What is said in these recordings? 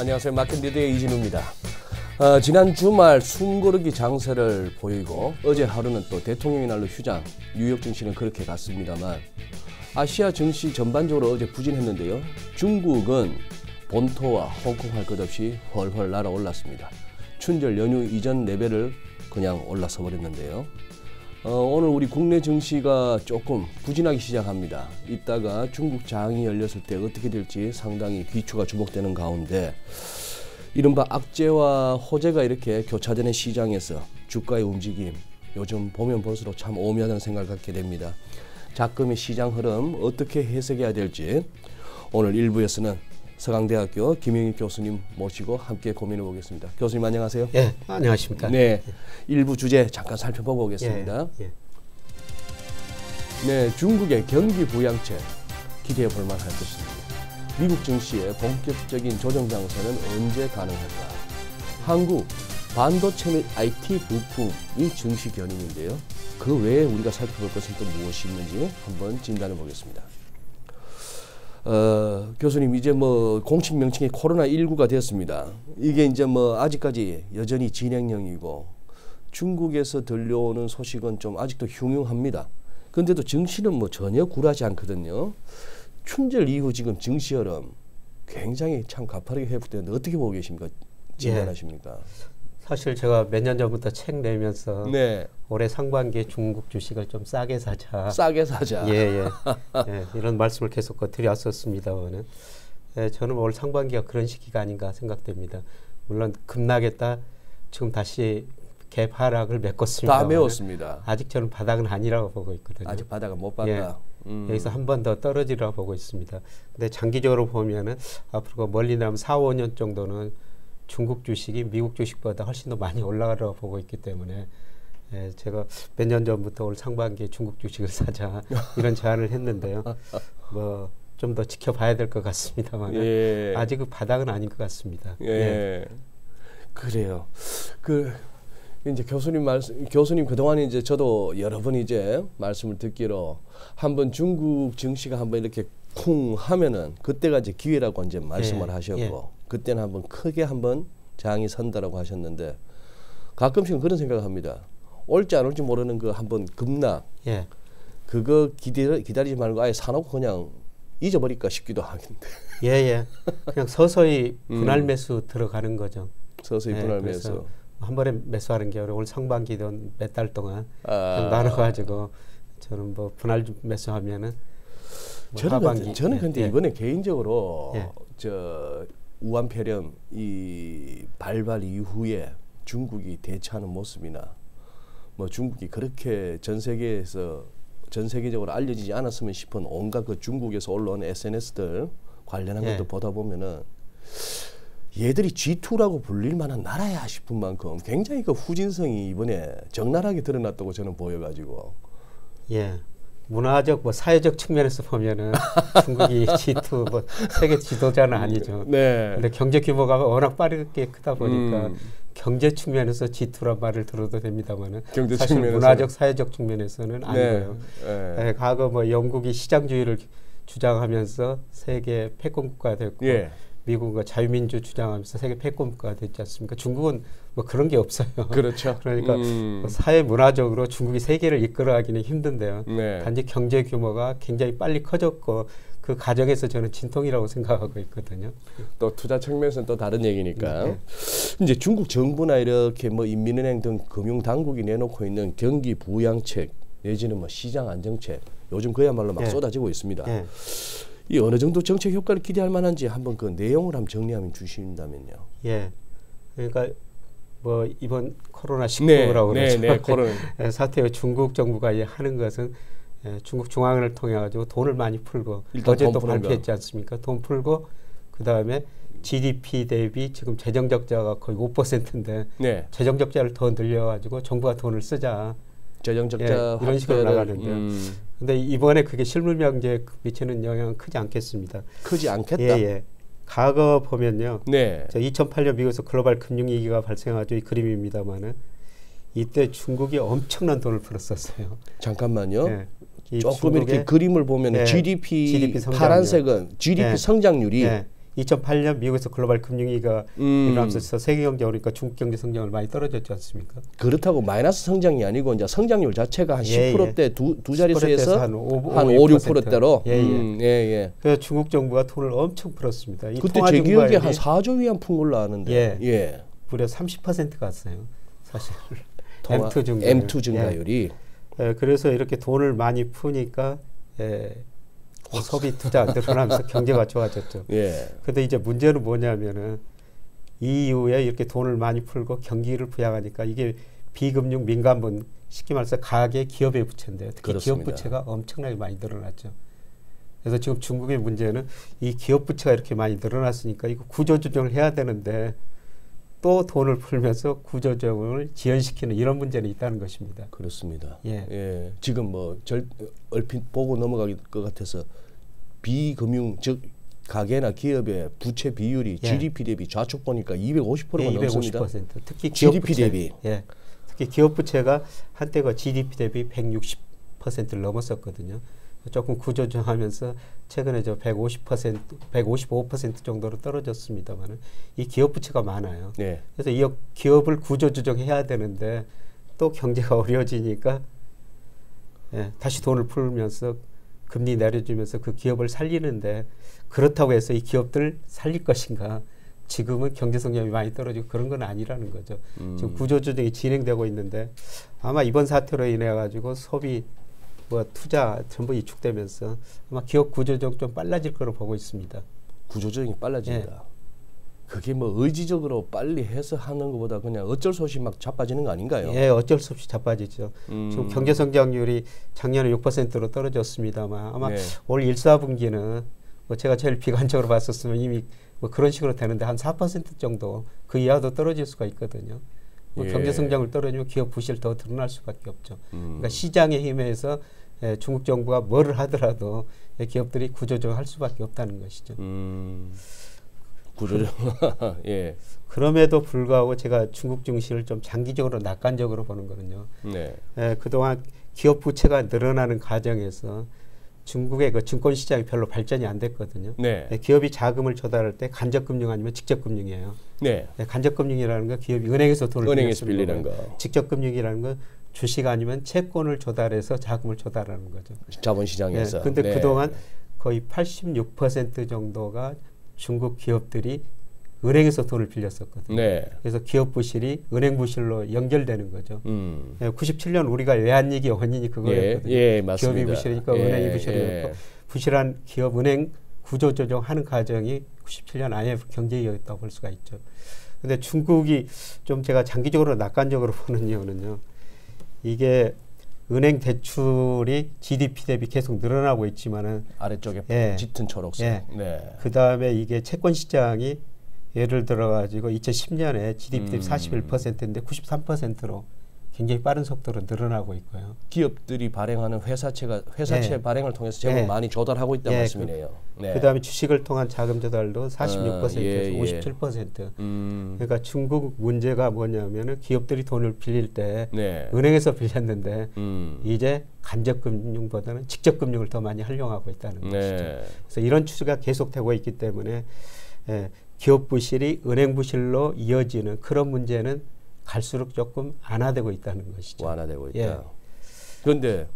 안녕하세요. 마켓리더의 이진우입니다. 지난 주말 숨고르기 장세를 보이고 어제 하루는 또 대통령의 날로 휴장, 뉴욕 증시는 그렇게 갔습니다만 아시아 증시 전반적으로 어제 부진했는데요. 중국은 본토와 홍콩 할 것 없이 훨훨 날아올랐습니다. 춘절 연휴 이전 레벨을 그냥 올라서 버렸는데요. 오늘 우리 국내 증시가 조금 부진하기 시작합니다. 이따가 중국 장이 열렸을 때 어떻게 될지 상당히 귀추가 주목되는 가운데 이른바 악재와 호재가 이렇게 교차되는 시장에서 주가의 움직임, 요즘 보면 볼수록 참 오묘하다는 생각을 갖게 됩니다. 작금의 시장 흐름 어떻게 해석해야 될지 오늘 1부에서는 서강대학교 김영익 교수님 모시고 함께 고민해 보겠습니다. 교수님 안녕하세요. 예, 안녕하십니까. 네, 일부 주제 잠깐 살펴보고 오겠습니다. 예. 네, 중국의 경기 부양책 기대해 볼 만할 것입니다. 미국 증시의 본격적인 조정 장세는 언제 가능할까? 한국 반도체 및 IT 부품이 증시 견인인데요. 그 외에 우리가 살펴볼 것은 또 무엇이 있는지 한번 진단해 보겠습니다. 교수님, 이제 뭐 공식 명칭이 코로나19가 되었습니다. 이게 이제 뭐 아직까지 여전히 진행형이고 중국에서 들려오는 소식은 좀 아직도 흉흉합니다. 근데도 증시는 뭐 전혀 굴하지 않거든요. 춘절 이후 지금 증시 여름 굉장히 참 가파르게 회복되는데 어떻게 보고 계십니까? 진단하십니까? 예. 사실 제가 몇 년 전부터 책 내면서 네. 올해 상반기에 중국 주식을 좀 싸게 사자. 싸게 사자. 예, 예. 이런 말씀을 계속 드렸었습니다만은 저는 올 상반기가 그런 시기가 아닌가 생각됩니다. 물론 급락했다 지금 다시 갭 하락을 메꿨습니다. 다 메웠습니다. 아직 저는 바닥은 아니라고 보고 있거든요. 아직 바닥은 못 봤다. 예. 여기서 한 번 더 떨어지라고 보고 있습니다. 근데 장기적으로 보면은 앞으로 멀리 남은 4, 5년 정도는 중국 주식이 미국 주식보다 훨씬 더 많이 올라가라고 보고 있기 때문에 제가 몇 년 전부터 올 상반기에 중국 주식을 사자 이런 제안을 했는데요. 뭐 좀 더 지켜봐야 될 것 같습니다만 예. 아직 그 바닥은 아닌 것 같습니다. 예. 예. 그래요. 이제 교수님 그동안 이제 저도 여러 번 이제 말씀을 듣기로 한번 중국 증시가 한번 이렇게 쿵 하면은 그때가 이제 기회라고 이제 말씀을 예. 하셨고. 예. 그때는 한번 크게 한번 장이 선다라고 하셨는데 가끔씩은 그런 생각을 합니다. 올지 안 올지 모르는 그 한번 급락 예. 그거 기다리지 말고 아예 사놓고 그냥 잊어버릴까 싶기도 하는데. 예예. 그냥 서서히 분할 매수 들어가는 거죠. 서서히 예, 분할 매수. 한 번에 매수하는 게 아니라 올 상반기도 몇 달 동안 나눠가지고 저는 뭐 분할 매수하면은. 뭐 저는 근데 예. 이번에 개인적으로 예. 저. 우한폐렴 이 발발 이후에 중국이 대처하는 모습이나 뭐 중국이 그렇게 전 세계적으로 알려지지 않았으면 싶은 온갖 그 중국에서 올라온 SNS들 관련한 예. 것도 보다 보면은 얘들이 G2라고 불릴 만한 나라야 싶은 만큼 굉장히 그 후진성이 이번에 적나라하게 드러났다고 저는 보여가지고 예. 문화적 뭐 사회적 측면에서 보면은 중국이 G2 뭐 세계 지도자는 아니죠. 네. 근데 경제 규모가 워낙 빠르게 크다 보니까 경제 측면에서 G2란 말을 들어도 됩니다만은 사실 측면에서는. 문화적 사회적 측면에서는 네. 아니고요. 네. 네, 과거 뭐 영국이 시장주의를 주장하면서 세계 패권국가가 됐고 예. 미국은 자유민주 주장하면서 세계 패권국가가 됐지 않습니까? 중국은 뭐 그런 게 없어요. 그렇죠. 그러니까 사회 문화적으로 중국이 세계를 이끌어가기는 힘든데요. 네. 단지 경제 규모가 굉장히 빨리 커졌고 그 과정에서 저는 진통이라고 생각하고 있거든요. 또 투자 측면에서는 또 다른 얘기니까. 네. 이제 중국 정부나 이렇게 뭐 인민은행 등 금융당국이 내놓고 있는 경기 부양책 내지는 뭐 시장 안정책 요즘 그야말로 막 네. 쏟아지고 있습니다. 네. 이 어느 정도 정책 효과를 기대할 만한지 한번 그 내용을 한번 정리하면 주신다면요. 예. 그러니까 뭐 이번 코로나19라고 네, 그러죠. 네, 코로나 사태 후 중국 정부가 하는 것은 중국 중앙은행을 통해 가지고 돈을 많이 풀고 어제 또 발표했지 않습니까? 돈 풀고 그다음에 GDP 대비 지금 재정 적자가 거의 5%인데 네. 재정 적자를 더 늘려 가지고 정부가 돈을 쓰자. 재정 적자 예, 이런 식으로 나가는데요. 근데 이번에 그게 실물 경제에 미치는 영향은 크지 않겠습니다. 크지 않겠다. 예. 과거 보면요. 네. 2008년 미국에서 글로벌 금융 위기가 발생하죠. 이 그림입니다만은 이때 중국이 엄청난 돈을 풀었었어요. 잠깐만요. 예. 조금 이렇게 그림을 보면 예, GDP 성장률. 파란색은 GDP 예. 성장률이 2008년 미국에서 글로벌 금융위기가 일어나면서 세계 경제 오니까 중국 경제 성장을 많이 떨어졌지 않습니까? 그렇다고 마이너스 성장이 아니고 이제 성장률 자체가 한 10%대 두 자릿수에서 한 5~6%대로 그래서 중국 정부가 돈을 엄청 풀었습니다. 그때 제 기억에 한 4조 위안 푼 걸로 아는데 무려 30% 갔어요. 사실 M2 증가율이 그래서 이렇게 돈을 많이 푸니까 소비 투자 늘어나면서 경제가 좋아졌죠. 그런데 이제 문제는 뭐냐면은 EU에 이렇게 돈을 많이 풀고 경기를 부양하니까 이게 비금융 민간분 쉽게 말해서 가계 기업의 부채인데요. 특히 그렇습니다. 기업 부채가 엄청나게 많이 늘어났죠. 그래서 지금 중국의 문제는 이 기업 부채가 이렇게 많이 늘어났으니까 이거 구조조정을 해야 되는데 또 돈을 풀면서 구조조정을 지연시키는 이런 문제는 있다는 것입니다. 그렇습니다. 지금 뭐 얼핏 보고 넘어갈 것 같아서 비금융 즉 가계나 기업의 부채 비율이 GDP 대비 좌측 보니까 250%가 넘습니다. 250%. 특히 기업 GDP 부채, 대비. 특히 기업 부채가 한때가 GDP 대비 160%를 넘었었거든요. 조금 구조조정하면서 최근에 저 155% 정도로 떨어졌습니다만은 이 기업 부채가 많아요. 그래서 이 기업을 구조조정해야 되는데 또 경제가 어려워지니까 다시 돈을 풀면서 금리 내려주면서 그 기업을 살리는데 그렇다고 해서 이 기업들 살릴 것인가? 지금은 경제성장이 많이 떨어지고 그런 건 아니라는 거죠. 지금 구조조정이 진행되고 있는데 아마 이번 사태로 인해 가지고 소비 투자 전부 이축되면서 아마 기업 구조조정 좀 빨라질 거로 보고 있습니다. 구조조정이 빨라진다. 그게 뭐 의지적으로 빨리 해서 하는 것보다 그냥 어쩔 수 없이 막 자빠지는 거 아닌가요? 어쩔 수 없이 자빠지죠. 지금 경제 성장률이 작년에 6%로 떨어졌습니다만 아마 올 1·4분기는 뭐 제가 제일 비관적으로 봤었으면 이미 뭐 그런 식으로 되는데 한 4% 정도 그 이하도 떨어질 수가 있거든요. 경제 성장을 떨어지면 기업 부실 더 드러날 수밖에 없죠. 그러니까 시장의 힘에서 중국 정부가 뭐를 하더라도 기업들이 구조조정할 수밖에 없다는 것이죠. 구조조정. 그럼에도 불구하고 제가 중국 증시를 좀 장기적으로 낙관적으로 보는 거는요. 그동안 기업 부채가 늘어나는 과정에서 중국의 그 증권 시장이 별로 발전이 안 됐거든요. 기업이 자금을 조달할 때 간접금융 아니면 직접금융이에요. 간접금융이라는 건 기업이 은행에서 돈을 빌리는 거. 직접금융이라는 건 주식 아니면 채권을 조달해서 자금을 조달하는 거죠. 자본시장에서. 그런데 그동안 거의 86% 정도가 중국 기업들이 은행에서 돈을 빌렸었거든요. 그래서 기업 부실이 은행 부실로 연결되는 거죠. 97년 우리가 외환위기 원인이 그거였거든요. 기업이 부실이니까 은행이 부실이었고 부실한 기업 은행 구조조정하는 과정이 97년 IMF 경제위기였다고 볼 수가 있죠. 그런데 중국이 좀 제가 장기적으로 낙관적으로 보는 이유는요. 이게 은행 대출이 GDP 대비 계속 늘어나고 있지만은 아래쪽에 짙은 초록색. 그다음에 이게 채권 시장이 예를 들어가지고 2010년에 GDP 대비 41%인데 93%로 굉장히 빠른 속도로 늘어나고 있고요. 기업들이 발행하는 회사채 발행을 통해서 재물 많이 조달하고 있다는 말씀이네요. 그다음에 주식을 통한 자금 조달도 46%에서 57%. 그러니까 중국 문제가 뭐냐면은 기업들이 돈을 빌릴 때 은행에서 빌렸는데 이제 간접금융보다는 직접금융을 더 많이 활용하고 있다는 것이죠. 그래서 이런 추세가 계속되고 있기 때문에 기업 부실이 은행 부실로 이어지는 그런 문제는 갈수록 조금 완화되고 있다는 것이죠. 완화되고 있다. 그런데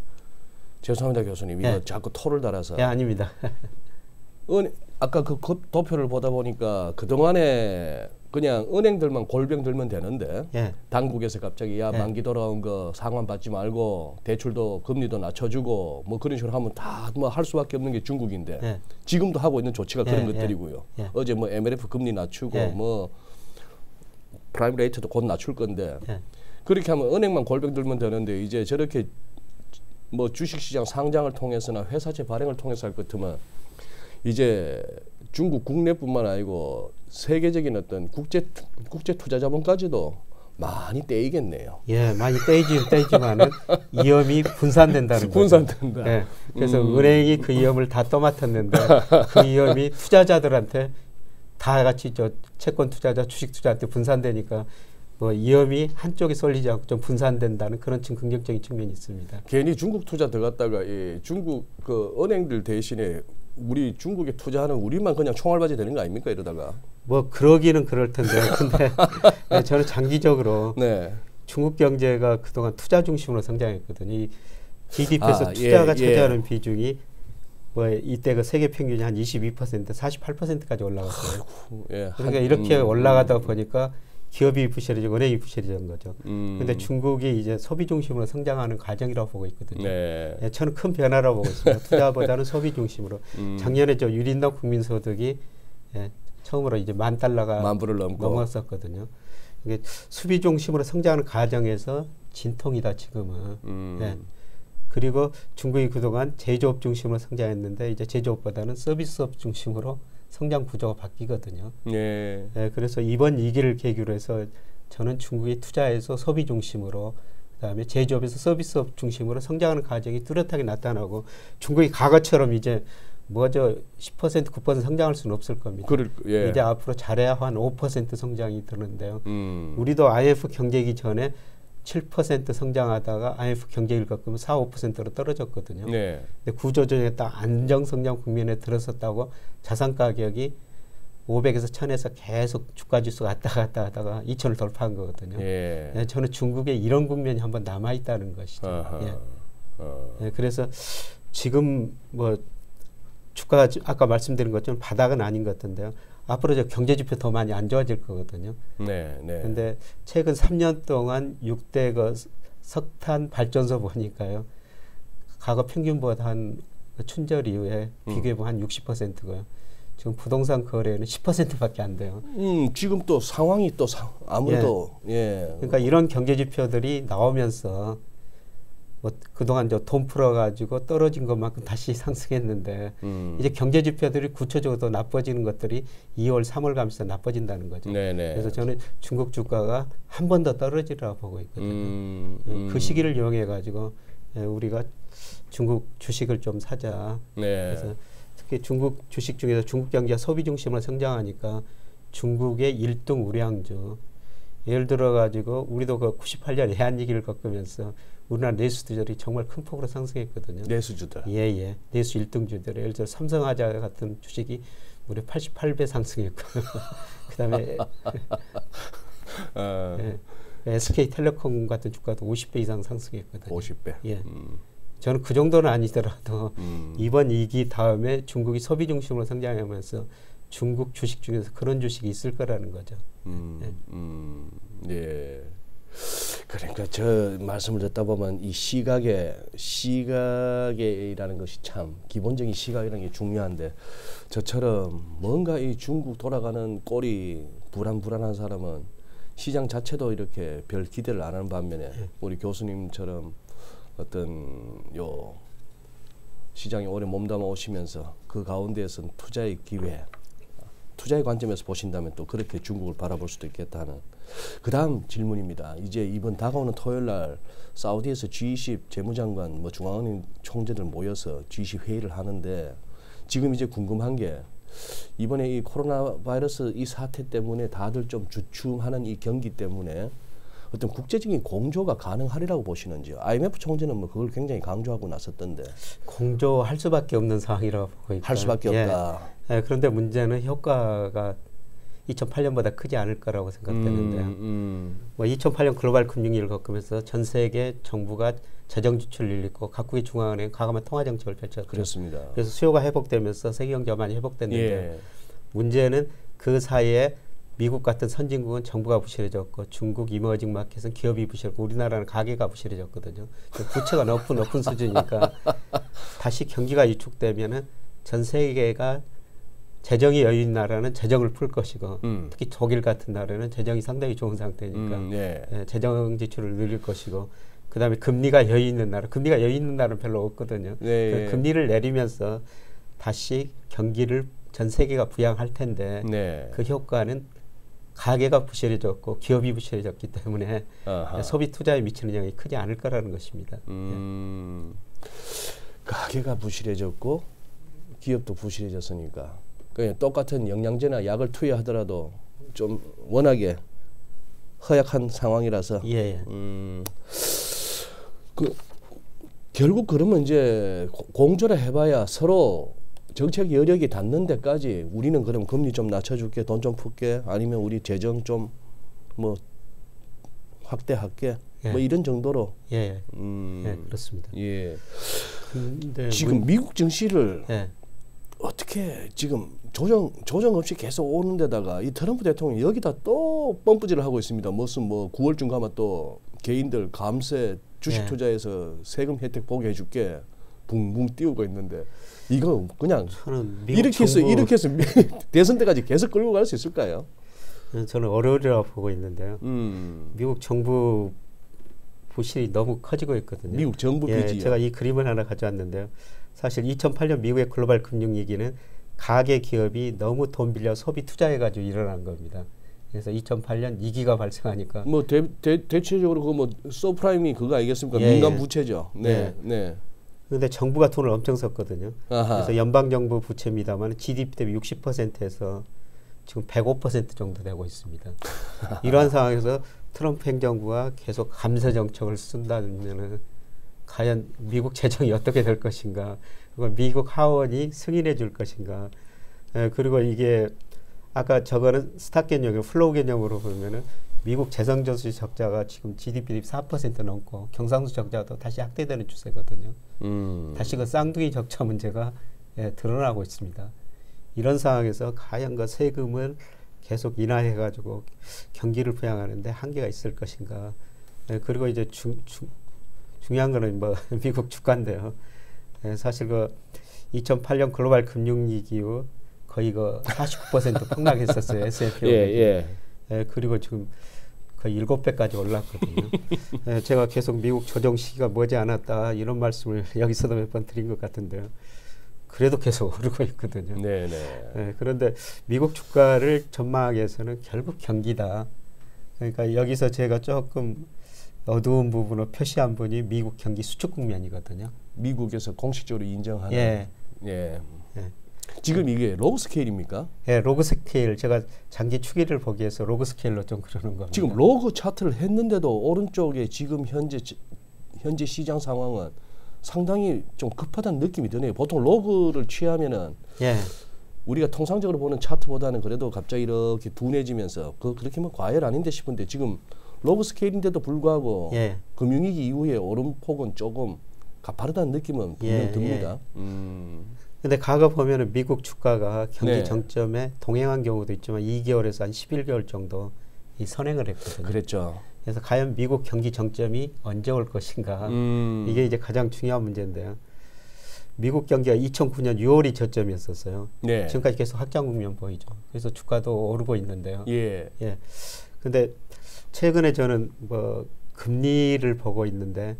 죄송합니다 교수님, 이거 자꾸 토를 달아서. 아닙니다. 아까 그 도표를 보다 보니까 그동안에 그냥 은행들만 골병 들면 되는데 당국에서 갑자기 만기 돌아온 거 상환 받지 말고 대출도 금리도 낮춰주고 뭐 그런 식으로 하면 다 뭐 할 수밖에 없는 게 중국인데 지금도 하고 있는 조치가 그런 것들이고요. 어제 뭐 MLF 금리 낮추고 뭐 프라임 레이트도 곧 낮출 건데 그렇게 하면 은행만 골병 들면 되는데 이제 저렇게 뭐 주식시장 상장을 통해서나 회사채 발행을 통해서 할 것 같으면 이제 중국 국내뿐만 아니고 세계적인 어떤 국제 투자 자본까지도 많이 떼이겠네요. 많이 떼이지만은 위험이 분산된다는 거죠. 분산된다. 그래서 은행이 그 위험을 다 떠맡았는데 그 위험이 투자자들한테 다 같이 저 채권 투자자, 주식 투자한테 분산되니까 뭐 위험이 한쪽에 쏠리지 않고 좀 분산된다는 그런 긍정적인 측면이 있습니다. 괜히 중국 투자 들어갔다가 중국 그 은행들 대신에 우리 중국에 투자하는 우리만 그냥 총알받이 되는 거 아닙니까 이러다가. 뭐 그러기는 그럴 텐데. 근데 네, 저는 장기적으로 네. 중국 경제가 그동안 투자 중심으로 성장했거든요. 이 GDP에서 투자가 차지하는 비중이 뭐 이때 그 세계 평균이 한 22%, 48%까지 올라갔어요. 아이고, 예, 그러니까 이렇게 올라가다 보니까 기업이 부실해지고 은행이 부실해진 거죠. 근데 중국이 이제 소비 중심으로 성장하는 과정이라고 보고 있거든요. 네. 예, 저는 큰 변화라고 보고 있습니다. 투자보다는 소비 중심으로. 작년에 저 유린당 국민소득이 예, 처음으로 이제 $10,000가 넘었었거든요. 이게 수비 중심으로 성장하는 과정에서 진통이다 지금은. 예. 그리고 중국이 그동안 제조업 중심으로 성장했는데 이제 제조업보다는 서비스업 중심으로 성장 구조가 바뀌거든요. 예. 예, 그래서 이번 2기를 계기로 해서 저는 중국이 투자에서 소비 중심으로, 그다음에 제조업에서 서비스업 중심으로 성장하는 과정이 뚜렷하게 나타나고, 중국이 과거처럼 이제 뭐죠 10%, 9% 성장할 수는 없을 겁니다. 예. 이제 앞으로 잘해야 한 5% 성장이 드는데요. 우리도 IMF 경제기 전에 7% 성장하다가 IMF 경제율 겪으면 4, 5%로 떨어졌거든요. 네. 근데 구조조정에 딱 안정성장 국면에 들어섰다고 자산가격이 500에서 1000에서 계속 주가지수가 왔다 갔다 하다가 2000을 돌파한 거거든요. 예. 네, 저는 중국에 이런 국면이 한번 남아있다는 것이죠. 예. 네, 그래서 지금 뭐 주가 아까 말씀드린 것처럼 바닥은 아닌 것 같은데요. 앞으로 저 경제지표 더 많이 안 좋아질 거거든요. 네, 네. 근데 최근 3년 동안 6대 그 석탄 발전소 보니까요. 과거 평균보다 한 춘절 이후에 비교해보면 한 60%고요. 지금 부동산 거래는 10%밖에 안 돼요. 지금 또 상황이 또 아무래도 예. 그러니까 이런 경제지표들이 나오면서 뭐 그동안 저 돈 풀어가지고 떨어진 것만큼 다시 상승했는데 이제 경제지표들이 구체적으로 더 나빠지는 것들이 2월, 3월 가면서 나빠진다는 거죠. 네네. 그래서 저는 중국 주가가 한 번 더 떨어지라고 보고 있거든요. 그 시기를 이용해가지고 우리가 중국 주식을 좀 사자. 네. 그래서 특히 중국 주식 중에서 중국 경제가 소비 중심으로 성장하니까 중국의 1등 우량주. 예를 들어가지고 우리도 그 98년 외환위기를 겪으면서 우리나라 내수주들이 정말 큰 폭으로 상승했거든요. 내수주들. 예예. 내수 1등주들. 예를 들어 삼성화재 같은 주식이 무려 88배 상승했고 그다음에 예, SK텔레콤 같은 주가도 50배 이상 상승했거든요. 50배. 예. 저는 그 정도는 아니더라도 이번 2기 다음에 중국이 소비 중심으로 성장하면서 중국 주식 중에서 그런 주식이 있을 거라는 거죠. 예. 예. 그러니까 저 말씀을 듣다 보면 이 시각이라는 것이 참 기본적인 시각이라는 게 중요한데 저처럼 뭔가 이 중국 돌아가는 꼴이 불안한 사람은 시장 자체도 이렇게 별 기대를 안 하는 반면에 우리 교수님처럼 어떤 요 시장에 오래 몸담아 오시면서 그 가운데에선 투자의 기회, 투자의 관점에서 보신다면 또 그렇게 중국을 바라볼 수도 있겠다는. 그 다음 질문입니다. 이제 이번 다가오는 토요일 날 사우디에서 G20 재무장관 뭐 중앙은행 총재들 모여서 G20 회의를 하는데 지금 이제 궁금한 게 이번에 이 코로나 바이러스 이 사태 때문에 다들 좀 주춤하는 이 경기 때문에 어떤 국제적인 공조가 가능하리라고 보시는지요? IMF 총재는 뭐 그걸 굉장히 강조하고 나섰던데. 공조할 수밖에 없는 상황이라고 보고 있다. 할 수밖에 없다. 예. 예, 그런데 문제는 효과가 2008년보다 크지 않을 거라고 생각되는데요. 뭐 2008년 글로벌 금융위기를 겪으면서 전 세계 정부가 재정 지출을 늘리고 각국의 중앙은행 과감한 통화 정책을 펼쳤죠. 그렇습니다. 그래서 수요가 회복되면서 세계 경제가 많이 회복됐는데 예. 문제는 그 사이에 미국 같은 선진국은 정부가 부실해졌고 중국 이머징 마켓은 기업이 부실했고 우리나라는 가게가 부실해졌거든요. 부채가 높은 수준이니까 다시 경기가 위축되면은 전 세계가 재정이 여유인 나라는 재정을 풀 것이고 특히 독일 같은 나라는 재정이 상당히 좋은 상태니까 예. 예, 재정 지출을 늘릴 것이고 그다음에 금리가 여유 있는 나라, 금리가 여유 있는 나라는 별로 없거든요. 네. 그 금리를 내리면서 다시 경기를 전 세계가 부양할 텐데 네. 그 효과는 가계가 부실해졌고 기업이 부실해졌기 때문에 아하. 소비 투자에 미치는 영향이 크지 않을 거라는 것입니다. 예. 가계가 부실해졌고 기업도 부실해졌으니까 똑같은 영양제나 약을 투여하더라도 좀 워낙에 허약한 상황이라서 예. 결국 그러면 이제 공조를 해봐야 서로 정책 여력이 닿는 데까지 우리는 그럼 금리 좀 낮춰줄게, 돈 좀 풀게, 아니면 우리 재정 좀 뭐 확대할게, 예. 뭐 이런 정도로. 예, 예, 그렇습니다. 예. 근데 지금 미국 증시를 예. 어떻게 지금 조정 없이 계속 오는 데다가 이 트럼프 대통령이 여기다 또 펌프질을 하고 있습니다. 무슨 뭐 9월쯤 가면 또 개인들 감세 주식 예. 투자해서 세금 혜택 보게 해줄게 붕붕 띄우고 있는데 이거 그냥 이렇게 해서 대선 때까지 계속 끌고 갈 수 있을까요? 저는 어려우리라고 보고 있는데요. 미국 정부 부실이 너무 커지고 있거든요. 미국 정부 빚이요. 예, 제가 이 그림을 하나 가져왔는데요. 사실 2008년 미국의 글로벌 금융위기는 가계 기업이 너무 돈 빌려 소비 투자해가지고 일어난 겁니다. 그래서 2008년 2기가 발생하니까 뭐 대체적으로 그 뭐 서프라임이 그거 아니겠습니까? 예, 민간 부채죠. 네, 네. 네. 그런데 정부가 돈을 엄청 썼거든요. 아하. 그래서 연방 정부 부채입니다만 GDP 대비 60%에서 지금 105% 정도 되고 있습니다. 이러한 상황에서 트럼프 행정부가 계속 감세 정책을 쓴다면은 과연 미국 재정이 어떻게 될 것인가? 그걸 미국 하원이 승인해 줄 것인가? 예, 그리고 이게 아까 저거는 스탁 개념이고 플로우 개념으로 보면은 미국 재정저수 적자가 지금 GDP 4% 넘고 경상수 적자도 다시 확대되는 추세거든요. 다시 그 쌍둥이 적자 문제가 예, 드러나고 있습니다. 이런 상황에서 과연 그 세금을 계속 인하해가지고 경기를 부양하는데 한계가 있을 것인가. 예, 그리고 이제 중요한 거는 뭐 미국 주가인데요. 예, 사실 그 2008년 글로벌 금융위기 이후 거의 그 49% 폭락했었어요. S&P500. 예, 예. 예, 그리고 지금 거의 7배까지 올랐거든요. 예, 제가 계속 미국 조정 시기가 머지않았다 이런 말씀을 여기서도 몇 번 드린 것 같은데요. 그래도 계속 오르고 있거든요. 네네. 예, 그런데 미국 주가를 전망하기 위해서는 결국 경기다. 그러니까 여기서 제가 조금 어두운 부분을 표시한 분이 미국 경기 수축 국면이거든요. 미국에서 공식적으로 인정하는. 예. 예. 예. 지금 이게 로그 스케일입니까? 예, 로그 스케일. 제가 장기 추이를 보기 위해서 로그 스케일로 좀 그러는 겁니다. 지금 로그 차트를 했는데도 오른쪽에 지금 현재 시장 상황은 상당히 좀 급하다는 느낌이 드네요. 보통 로그를 취하면은 예. 우리가 통상적으로 보는 차트보다는 그래도 갑자기 이렇게 둔해지면서 그렇게만 과열 아닌데 싶은데 지금 로그 스케일인데도 불구하고 예. 금융위기 이후에 오름폭은 조금 가파르다는 느낌은 분명 예, 듭니다. 예. 근데 과거 보면은 미국 주가가 경기 네. 정점에 동행한 경우도 있지만 2개월에서 한 11개월 정도 이 선행을 했거든요. 그랬죠. 그래서 과연 미국 경기 정점이 언제 올 것인가. 이게 이제 가장 중요한 문제인데요. 미국 경기가 2009년 6월이 저점이었었어요. 네. 지금까지 계속 확장 국면 보이죠. 그래서 주가도 오르고 있는데요. 예. 예. 근데 최근에 저는 뭐 금리를 보고 있는데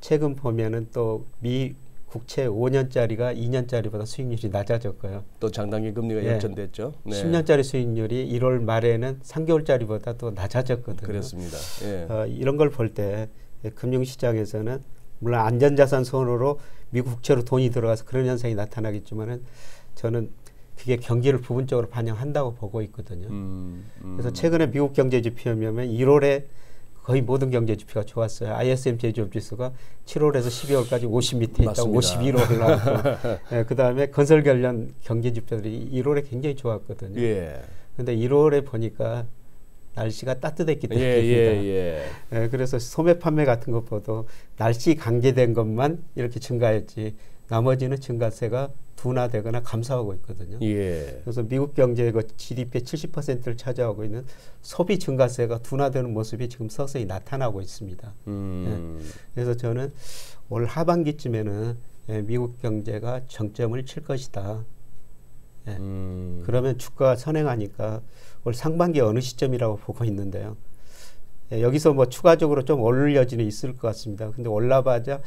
최근 보면은 또 미 국채 5년짜리가 2년짜리보다 수익률이 낮아졌고요. 또 장단기 금리가 예. 역전됐죠. 네. 10년짜리 수익률이 1월 말에는 3개월짜리보다 또 낮아졌거든요. 그렇습니다. 예. 이런 걸 볼 때 금융시장에서는 물론 안전자산 손으로 미국 국채로 돈이 들어가서 그런 현상이 나타나겠지만은 저는 그게 경기를 부분적으로 반영한다고 보고 있거든요. 그래서 최근에 미국 경제지표에 보면 1월에 거의 모든 경제지표가 좋았어요. ISM 제조업지수가 7월에서 12월까지 50 밑에 있다고 52로 올라왔고 예, 그다음에 건설 관련 경제지표들이 1월에 굉장히 좋았거든요. 그런데 예. 1월에 보니까 날씨가 따뜻했기 때문입니다. 예, 예, 예. 예, 그래서 소매 판매 같은 것보다 날씨 관계된 것만 이렇게 증가했지 나머지는 증가세가 둔화되거나 감소하고 있거든요. 예. 그래서 미국 경제의 GDP의 70%를 차지하고 있는 소비 증가세가 둔화되는 모습이 지금 서서히 나타나고 있습니다. 예. 그래서 저는 올 하반기쯤에는 예, 미국 경제가 정점을 칠 것이다. 예. 그러면 주가가 선행하니까 올 상반기 어느 시점이라고 보고 있는데요. 예, 여기서 뭐 추가적으로 좀 오를 여지는 있을 것 같습니다. 근데 올라봐자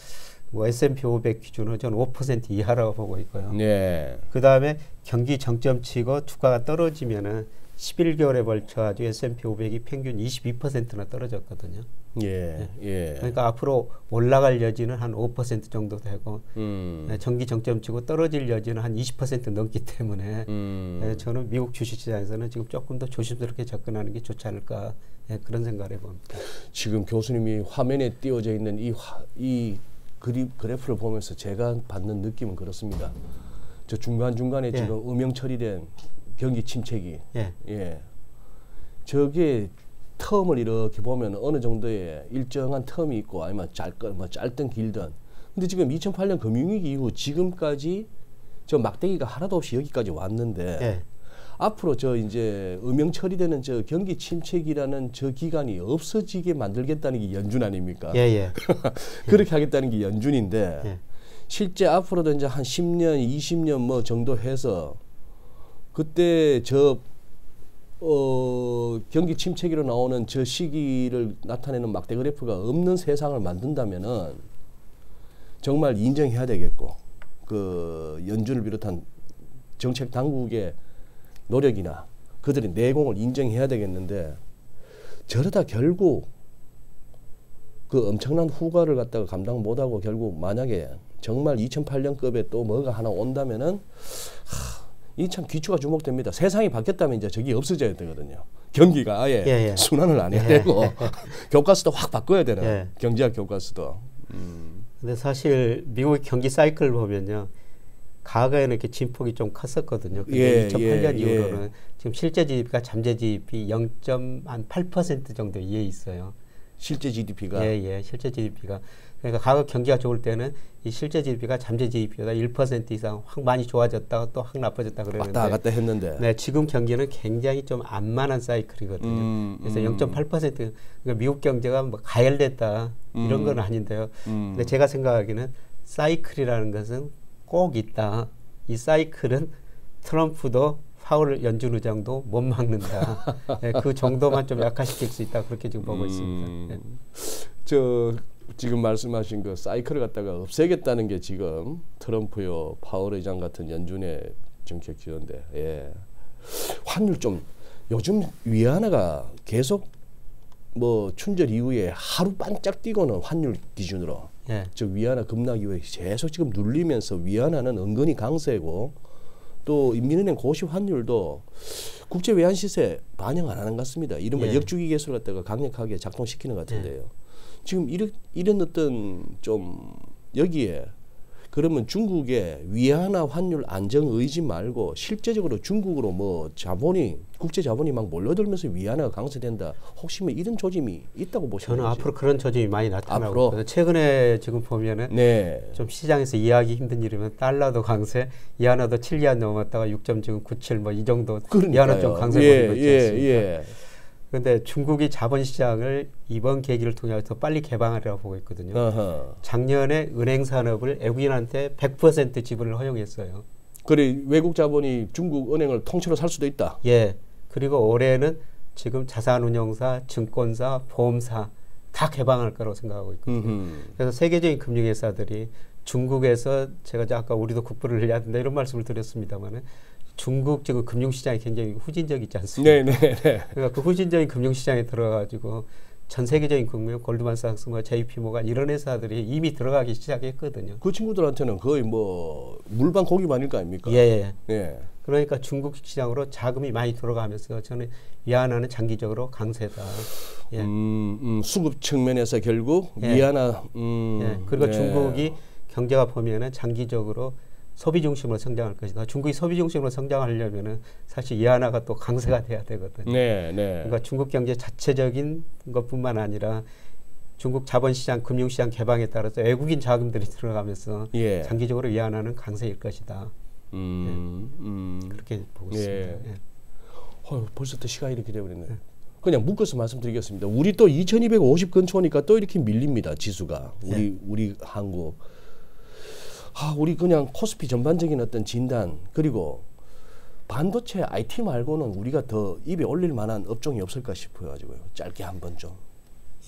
뭐 S&P500 기준으로 저는 5% 이하라고 보고 있고요. 네. 그 다음에 경기 정점 치고 주가가 떨어지면은 11개월에 걸쳐 아주 S&P500이 평균 22%나 떨어졌거든요. 예. 네. 예. 그러니까 앞으로 올라갈 여지는 한 5% 정도 되고 네, 정기 정점 치고 떨어질 여지는 한 20% 넘기 때문에 네, 저는 미국 주식시장에서는 지금 조금 더 조심스럽게 접근하는 게 좋지 않을까 네, 그런 생각을 해봅니다. 지금 교수님이 화면에 띄워져 있는 이 그래프를 보면서 제가 받는 느낌은 그렇습니다. 저 중간중간에 예. 지금 음영 처리된 경기 침체기. 예. 예. 저게 텀을 이렇게 보면 어느 정도의 일정한 텀이 있고 아니면 짧든 길든. 근데 지금 2008년 금융위기 이후 지금까지 저 막대기가 하나도 없이 여기까지 왔는데 예. 앞으로 저 이제 음영 처리되는 저 경기 침체기라는 저 기간이 없어지게 만들겠다는 게 연준 아닙니까? 예예. 그렇게 예. 하겠다는 게 연준인데 예. 실제 앞으로도 이제 한 10년, 20년 뭐 정도 해서 그때 저 경기 침체기로 나오는 저 시기를 나타내는 막대 그래프가 없는 세상을 만든다면은 정말 인정해야 되겠고 그 연준을 비롯한 정책 당국의 노력이나 그들의 내공을 인정해야 되겠는데 저러다 결국 그 엄청난 후과를 갖다가 감당 못하고 결국 만약에 정말 2008년급에 또 뭐가 하나 온다면은 이 참 귀추가 주목됩니다. 세상이 바뀌었다면 이제 저기 없어져야 되거든요. 경기가 아예 예, 예. 순환을 안 해야 되고 교과서도 확 바꿔야 되는 예. 경제학 교과서도. 근데 사실 미국 경기 사이클을 보면요. 과거에는 이렇게 진폭이 좀 컸었거든요. 근데 예, 2008년 예, 이후로는 예. 지금 실제 GDP가 잠재 GDP 0.8% 정도 이에 있어요. 실제 GDP가? 예, 예. 실제 GDP가. 그러니까 과거 경기가 좋을 때는 이 실제 GDP가 잠재 GDP보다 1% 이상 확 많이 좋아졌다가 또 확 나빠졌다 그러는데 왔다 갔다 했는데 네, 지금 경기는 굉장히 좀 안만한 사이클이거든요. 그래서 0.8% 그러니까 미국 경제가 뭐 가열됐다 이런 건 아닌데요. 근데 제가 생각하기에는 사이클이라는 것은 꼭 있다. 이 사이클은 트럼프도 파월 연준 의장도 못 막는다. 네, 그 정도만 좀 약화시킬 수 있다. 그렇게 지금 보고 있습니다. 네. 저 지금 말씀하신 그 사이클을 갖다가 없애겠다는 게 지금 트럼프요 파월 의장 같은 연준의 정책 기조인데 예. 환율 좀 요즘 위안화가 계속 뭐 춘절 이후에 하루 반짝 뛰고는 환율 기준으로 예. 저 위안화 급락 이후에 계속 지금 눌리면서 위안화는 은근히 강세고 또 인민은행 고시 환율도 국제 외환 시세 반영 안 하는 것 같습니다. 이른바 예. 역주기 계수를 갖다가 강력하게 작동시키는 것 같은데요. 예. 지금 이런 어떤 좀 여기에 그러면 중국의 위안화 환율 안정 의지 말고 실제적으로 중국으로 뭐 자본이 국제 자본이 막 몰려들면서 위안화가 강세된다. 혹시 뭐 이런 조짐이 있다고 보시나요? 저는 앞으로 그런 조짐이 많이 나타나고 있거든요. 최근에 지금 보면은 네. 좀 시장에서 이해하기 힘든 일이면 달러도 강세, 위안화도 7위안 넘었다가 6.97 뭐 이 정도 위안화 좀 강세 보이고 있지 않습니까? 근데 중국이 자본시장을 이번 계기를 통해서 빨리 개방하려고 보고 있거든요. 어허. 작년에 은행 산업을 외국인한테 100% 지분을 허용했어요. 그래 외국 자본이 중국 은행을 통째로 살 수도 있다. 예. 그리고 올해는 지금 자산운용사, 증권사, 보험사 다 개방할 거라고 생각하고 있거든요. 그래서 세계적인 금융회사들이 중국에서 제가 아까 우리도 국부를 해야 된다 이런 말씀을 드렸습니다만은 중국 지금 금융시장이 굉장히 후진적이지 않습니까? 네네. 그러니까 그 후진적인 금융시장에 들어가지고 전 세계적인 금융, 골드만삭스, 뭐 JP 모간 이런 회사들이 이미 들어가기 시작했거든요. 그 친구들한테는 거의 뭐 물방 고기만일 거 아닙니까? 예. 예. 그러니까 중국 시장으로 자금이 많이 들어가면서 저는 위안화는 장기적으로 강세다. 예. 수급 측면에서 결국 예. 위안화. 예. 그리고 예. 중국이 경제가 보면은 장기적으로 소비 중심으로 성장할 것이다. 중국이 소비 중심으로 성장하려면은 사실 위안화가 또 강세가 돼야 되거든요. 네, 네. 그러니까 중국 경제 자체적인 것뿐만 아니라 중국 자본시장, 금융시장 개방에 따라서 외국인 자금들이 들어가면서 예. 장기적으로 위안화는 강세일 것이다. 네. 그렇게 보고 예. 있습니다. 예. 벌써 또 시간이 이렇게 되어버렸네. 네. 그냥 묶어서 말씀드리겠습니다. 우리 또 2250 근처니까 또 이렇게 밀립니다. 지수가 우리 한국. 우리 그냥 코스피 전반적인 어떤 진단 그리고 반도체 IT 말고는 우리가 더 입에 올릴 만한 업종이 없을까 싶어가지고요. 짧게 한번 좀.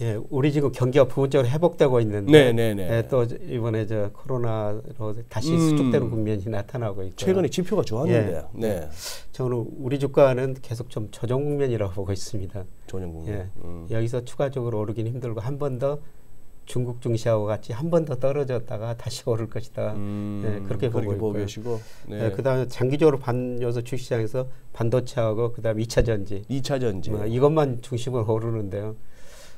예, 우리 지금 경기가 부분적으로 회복되고 있는데 예, 또 이번에 저 코로나로 다시 수축되는 국면이 나타나고 있고 최근에 지표가 좋았는데. 예, 네. 저는 우리 주가는 계속 좀 조정 국면이라고 보고 있습니다. 조정 국면. 예, 여기서 추가적으로 오르긴 힘들고 한 번 더. 중국 증시하고 같이 한 번 더 떨어졌다가 다시 오를 것이다. 네, 그렇게 보고 계시고. 네. 네, 그다음에 장기적으로 반여서 주시장에서 반도체하고 그다음 2차 전지. 2차 전지. 이것만 중심으로 오르는데요.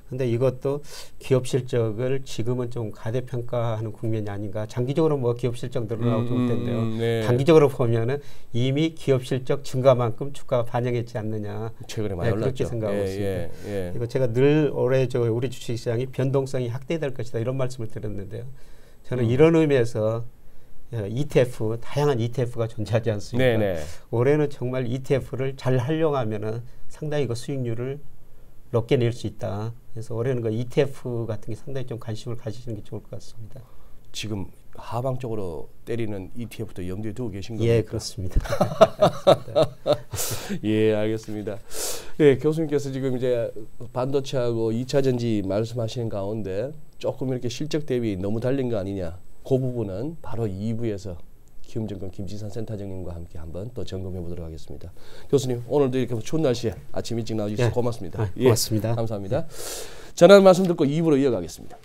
근데 이것도 기업 실적을 지금은 좀 과대평가하는 국면이 아닌가. 장기적으로 뭐 기업 실적 늘어나고 좋을 텐데요. 네. 단기적으로 보면은 이미 기업 실적 증가만큼 주가가 반영했지 않느냐. 최근에 많이 올랐죠. 그렇게 생각하고 있습니다. 이거 제가 늘 올해 저 우리 주식시장이 변동성이 확대될 것이다 이런 말씀을 드렸는데요. 저는 이런 의미에서 ETF, 다양한 ETF가 존재하지 않습니까? 네네. 올해는 정말 ETF를 잘 활용하면은 상당히 그 수익률을 높게 낼 수 있다. 그래서 올해는 그 ETF 같은 게 상당히 좀 관심을 가지시는 게 좋을 것 같습니다. 지금 하방 쪽으로 때리는 ETF도 염두에 두고 계신 겁니까? 예, 그렇습니다. 예, 알겠습니다. 예, 교수님께서 지금 이제 반도체하고 2차 전지 말씀하시는 가운데 조금 이렇게 실적 대비 너무 달린 거 아니냐. 그 부분은 바로 2부에서 키움증권 김지산 센터장님과 함께 한번 또 점검해 보도록 하겠습니다. 교수님 오늘도 이렇게 추운 날씨에 아침 일찍 나와주셔서 고맙습니다. 고맙습니다. 감사합니다. 전하는 말씀 듣고 2부로 이어가겠습니다.